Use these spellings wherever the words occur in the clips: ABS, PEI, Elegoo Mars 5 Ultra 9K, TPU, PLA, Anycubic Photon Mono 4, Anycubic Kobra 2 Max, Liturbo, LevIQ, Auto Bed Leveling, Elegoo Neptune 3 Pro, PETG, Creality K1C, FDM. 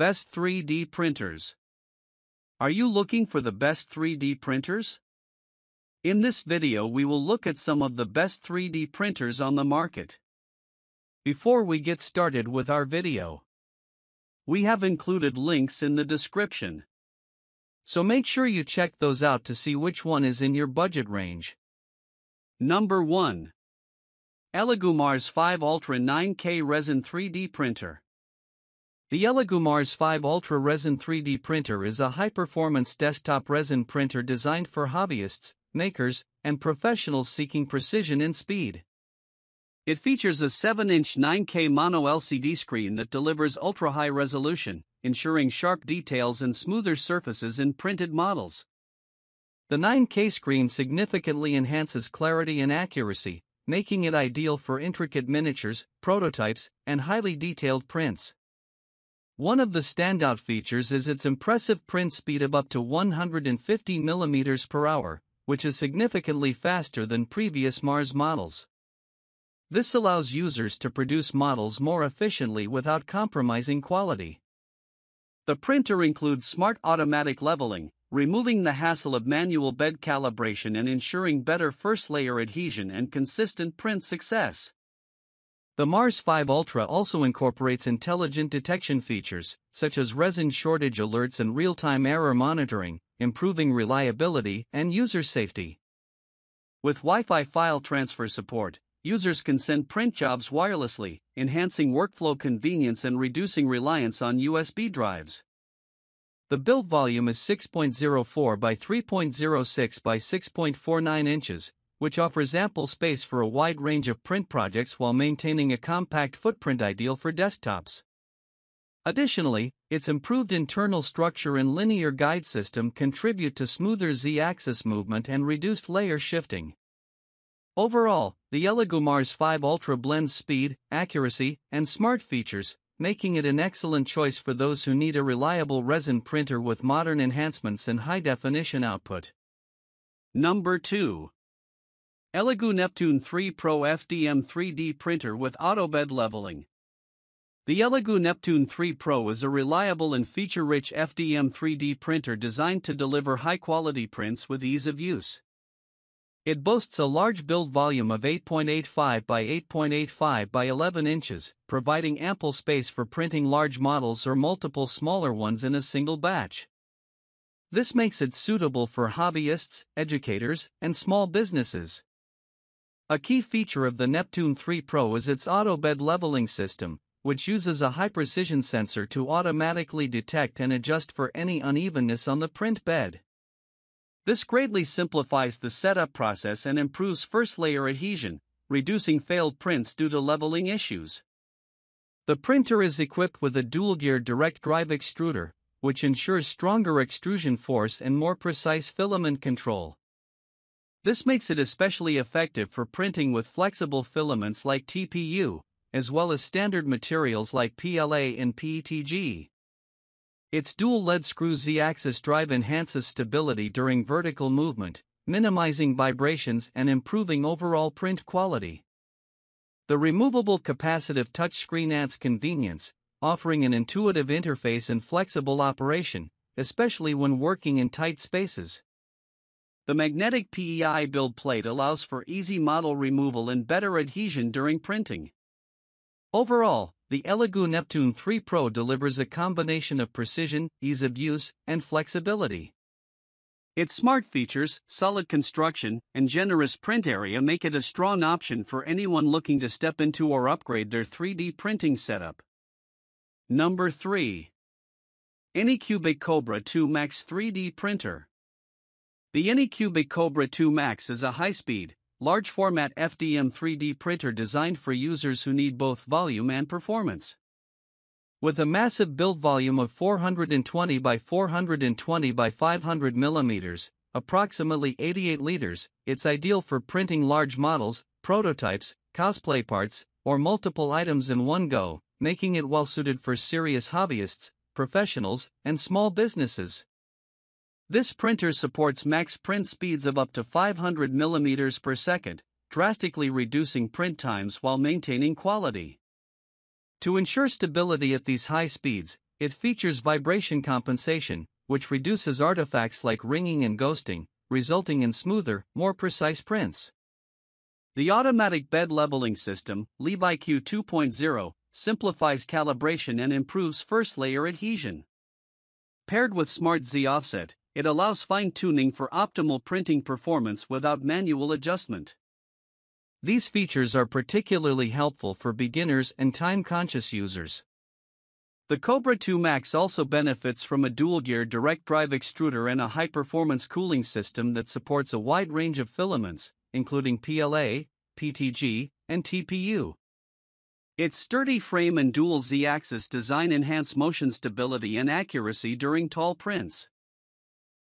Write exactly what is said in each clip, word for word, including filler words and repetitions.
Best three D printers. Are you looking for the best three D printers? In this video we will look at some of the best three D printers on the market. Before we get started with our video, we have included links in the description, so make sure you check those out to see which one is in your budget range. Number one. Elegoo Mars five Ultra nine K Resin three D Printer. The Elegoo Mars five Ultra Resin three D Printer is a high-performance desktop resin printer designed for hobbyists, makers, and professionals seeking precision and speed. It features a seven inch nine K mono L C D screen that delivers ultra-high resolution, ensuring sharp details and smoother surfaces in printed models. The nine K screen significantly enhances clarity and accuracy, making it ideal for intricate miniatures, prototypes, and highly detailed prints. One of the standout features is its impressive print speed of up to one hundred fifty millimeters per hour, which is significantly faster than previous Mars models. This allows users to produce models more efficiently without compromising quality. The printer includes smart automatic leveling, removing the hassle of manual bed calibration and ensuring better first layer adhesion and consistent print success. The Mars five Ultra also incorporates intelligent detection features, such as resin shortage alerts and real-time error monitoring, improving reliability and user safety. With Wi-Fi file transfer support, users can send print jobs wirelessly, enhancing workflow convenience and reducing reliance on U S B drives. The build volume is six point zero four by three point zero six by six point four nine inches, which offers ample space for a wide range of print projects while maintaining a compact footprint ideal for desktops. Additionally, its improved internal structure and linear guide system contribute to smoother Z-axis movement and reduced layer shifting. Overall, the Elegoo Mars five Ultra blends speed, accuracy, and smart features, making it an excellent choice for those who need a reliable resin printer with modern enhancements and high-definition output. Number two. Elegoo Neptune three Pro F D M three D Printer with Auto Bed Leveling. The Elegoo Neptune three Pro is a reliable and feature-rich F D M three D printer designed to deliver high-quality prints with ease of use. It boasts a large build volume of eight point eight five by eight point eight five by eleven inches, providing ample space for printing large models or multiple smaller ones in a single batch. This makes it suitable for hobbyists, educators, and small businesses. A key feature of the Neptune three Pro is its auto bed leveling system, which uses a high-precision sensor to automatically detect and adjust for any unevenness on the print bed. This greatly simplifies the setup process and improves first-layer adhesion, reducing failed prints due to leveling issues. The printer is equipped with a dual-gear direct drive extruder, which ensures stronger extrusion force and more precise filament control. This makes it especially effective for printing with flexible filaments like T P U, as well as standard materials like P L A and P E T G. Its dual lead screw Z-axis drive enhances stability during vertical movement, minimizing vibrations and improving overall print quality. The removable capacitive touchscreen adds convenience, offering an intuitive interface and flexible operation, especially when working in tight spaces. The magnetic P E I build plate allows for easy model removal and better adhesion during printing. Overall, the Elegoo Neptune three Pro delivers a combination of precision, ease of use, and flexibility. Its smart features, solid construction, and generous print area make it a strong option for anyone looking to step into or upgrade their three D printing setup. Number three. Anycubic Kobra two Max three D Printer. The Anycubic Kobra two Max is a high-speed, large-format F D M three D printer designed for users who need both volume and performance. With a massive build volume of four hundred twenty by four hundred twenty by five hundred millimeters, approximately eighty-eight liters, it's ideal for printing large models, prototypes, cosplay parts, or multiple items in one go, making it well-suited for serious hobbyists, professionals, and small businesses. This printer supports max print speeds of up to five hundred millimeters per second, drastically reducing print times while maintaining quality. To ensure stability at these high speeds, It features vibration compensation, which reduces artifacts like ringing and ghosting, resulting in smoother, more precise prints. The automatic bed leveling system, LevIQ two point oh, simplifies calibration and improves first layer adhesion. Paired with Smart Z offset, it allows fine-tuning for optimal printing performance without manual adjustment. These features are particularly helpful for beginners and time-conscious users. The Kobra two Max also benefits from a dual-gear direct drive extruder and a high-performance cooling system that supports a wide range of filaments, including P L A, P T G, and T P U. Its sturdy frame and dual Z-axis design enhance motion stability and accuracy during tall prints.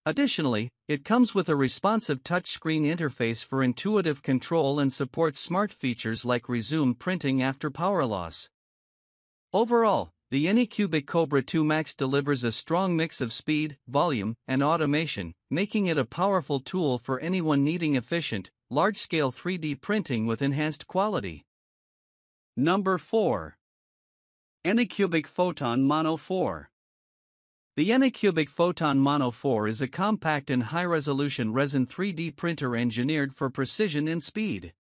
Additionally, it comes with a responsive touchscreen interface for intuitive control and supports smart features like resume printing after power loss. Overall, the Anycubic Kobra two Max delivers a strong mix of speed, volume, and automation, making it a powerful tool for anyone needing efficient, large-scale three D printing with enhanced quality. Number four. Anycubic Photon Mono four. The Anycubic Photon Mono four is a compact and high-resolution resin three D printer engineered for precision and speed.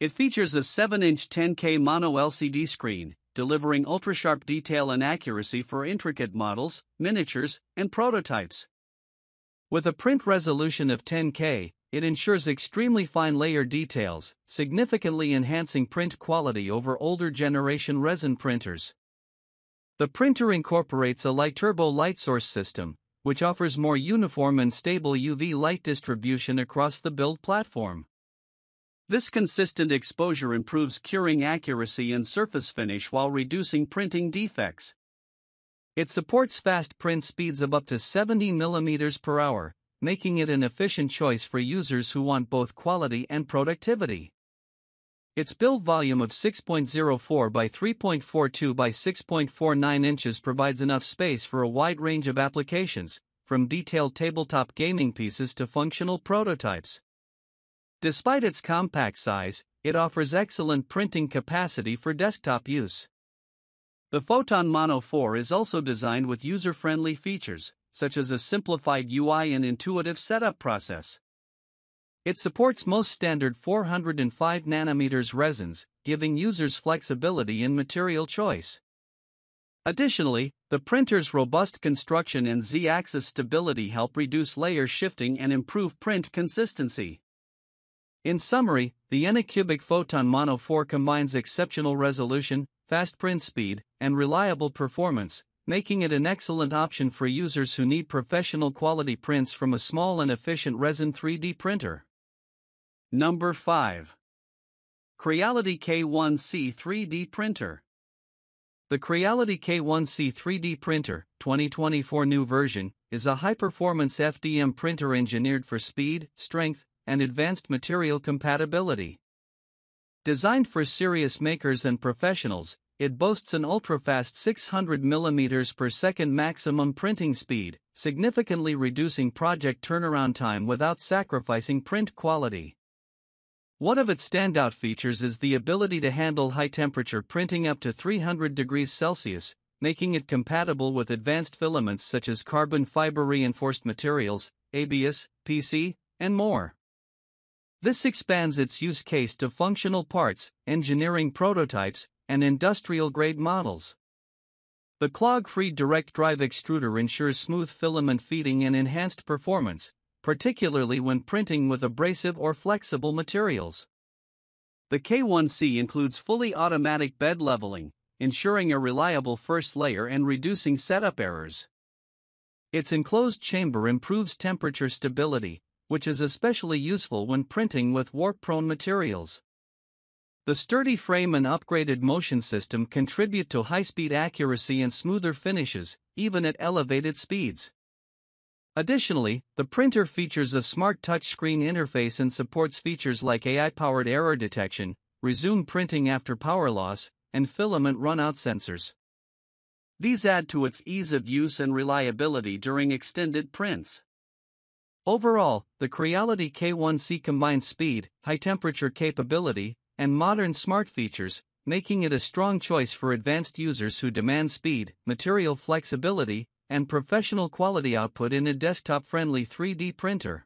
It features a seven inch ten K mono L C D screen, delivering ultra-sharp detail and accuracy for intricate models, miniatures, and prototypes. With a print resolution of ten K, it ensures extremely fine layer details, significantly enhancing print quality over older generation resin printers. The printer incorporates a Liturbo light source system, which offers more uniform and stable U V light distribution across the build platform. This consistent exposure improves curing accuracy and surface finish while reducing printing defects. It supports fast print speeds of up to seventy millimeters per hour, making it an efficient choice for users who want both quality and productivity. Its build volume of six point oh four by three point four two by six point four nine inches provides enough space for a wide range of applications, from detailed tabletop gaming pieces to functional prototypes. Despite its compact size, it offers excellent printing capacity for desktop use. The Photon Mono four is also designed with user-friendly features, such as a simplified U I and intuitive setup process. It supports most standard four hundred five nanometer resins, giving users flexibility in material choice. Additionally, the printer's robust construction and Z-axis stability help reduce layer shifting and improve print consistency. In summary, the Anycubic Photon Mono four combines exceptional resolution, fast print speed, and reliable performance, making it an excellent option for users who need professional quality prints from a small and efficient resin three D printer. Number five. Creality K one C three D Printer. The Creality K one C three D Printer, twenty twenty-four new version, is a high-performance F D M printer engineered for speed, strength, and advanced material compatibility. Designed for serious makers and professionals, it boasts an ultra-fast six hundred millimeters per second maximum printing speed, significantly reducing project turnaround time without sacrificing print quality. One of its standout features is the ability to handle high-temperature printing up to three hundred degrees Celsius, making it compatible with advanced filaments such as carbon fiber-reinforced materials, A B S, P C, and more. This expands its use case to functional parts, engineering prototypes, and industrial-grade models. The clog-free direct drive extruder ensures smooth filament feeding and enhanced performance, particularly when printing with abrasive or flexible materials. The K one C includes fully automatic bed leveling, ensuring a reliable first layer and reducing setup errors. Its enclosed chamber improves temperature stability, which is especially useful when printing with warp-prone materials. The sturdy frame and upgraded motion system contribute to high-speed accuracy and smoother finishes, even at elevated speeds. Additionally, the printer features a smart touchscreen interface and supports features like A I-powered error detection, resume printing after power loss, and filament runout sensors. These add to its ease of use and reliability during extended prints. Overall, the Creality K one C combines speed, high-temperature capability, and modern smart features, making it a strong choice for advanced users who demand speed, material flexibility, and professional quality output in a desktop-friendly three D printer.